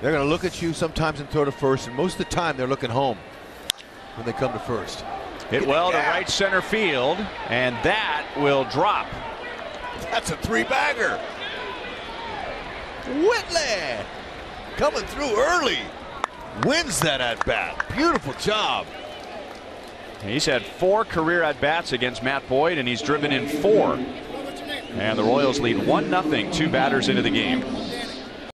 They're going to look at you sometimes and throw to first, and most of the time they're looking home when they come to first. Hit well to right center field, and that will drop. That's a three-bagger. Whitley coming through early. Wins that at-bat. Beautiful job. He's had 4 career at-bats against Matt Boyd, and he's driven in 4. And the Royals lead 1-0, 2 batters into the game.